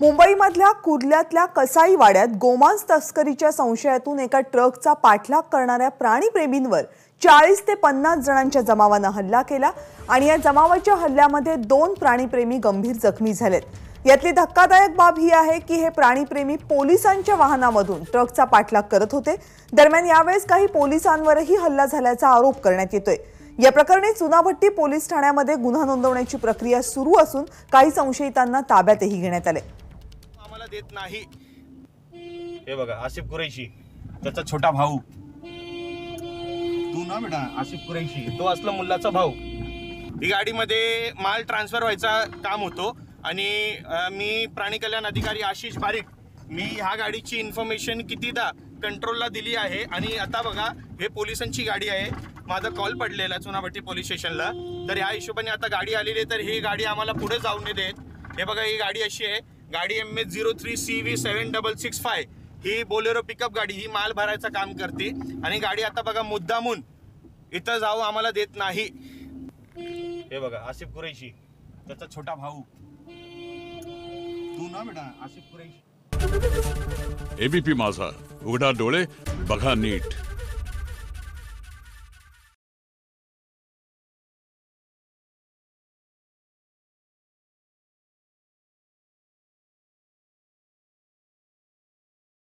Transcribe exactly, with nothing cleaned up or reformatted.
मुंबईमधल्या कुर्ल्यातल्या कसाई वाड्यात गोमांस तस्करीच्या संशयातून एका ट्रकचा पाठलाग करणाऱ्या प्राणीप्रेमींवर चाळीस ते पन्नास जणांच्या जमावानं हल्ला केला आणि या जमावाच्या हल्ल्यामध्ये दोन प्राणीप्रेमी गंभीर जखमी झालेत। यातली धक्कादायक बाब ही आहे की हे प्राणीप्रेमी पोलिसांच्या वाहनामधून ट्रकचा पाठलाग करत होते। दरम्यान यावेळेस काही पोलिसांवरही हल्ला झाल्याचा आरोप करण्यात येतोय। या प्रकरणी चुनाभट्टी पोलीस ठाण्यामध्ये गुन्हा नोंदवण्याची प्रक्रिया सुरू असून काही संशयितांना ताब्यातही घेण्यात आले। आम्हाला देत नाही हे बघा, आशिफ कुरैशी त्याचा छोटा भाऊ, तू ना बेटा आशिफ कुरैशी तो असला मुल्लाचा भाऊ, ही गाडीमध्ये माल ट्रान्सफर व्हायचा काम होतो आणि मी प्राणी कल्याण अधिकारी आशिष बारीक मी ह्या गाडीची इन्फॉर्मेशन कितीदा कंट्रोलला दिली आहे आणि आता बघा हे पोलिसांची गाडी आहे। माझा कॉल पडलेला चुनाभट्टी पोलीस स्टेशनला, तर या हिशोबाने आता गाडी आलेली आहे, तर ही गाडी आम्हाला पुढे जाऊ न देत। हे बघा ही गाडी अशी आहे, गाडी M H zero three C V seven double six five ही बोलेरो पिकअप गाडी, ही माल भरायचं काम करते आणि गाडी आता बघा मुद्दामून इथं जाऊ आम्हाला देत नाही। हे बघा आशिफ कुरैशी त्याचा छोटा भाऊ, तू ना बेटा आशिफ कुरैशी। एबीपी माझा, उघडा डोळे बघा नीट।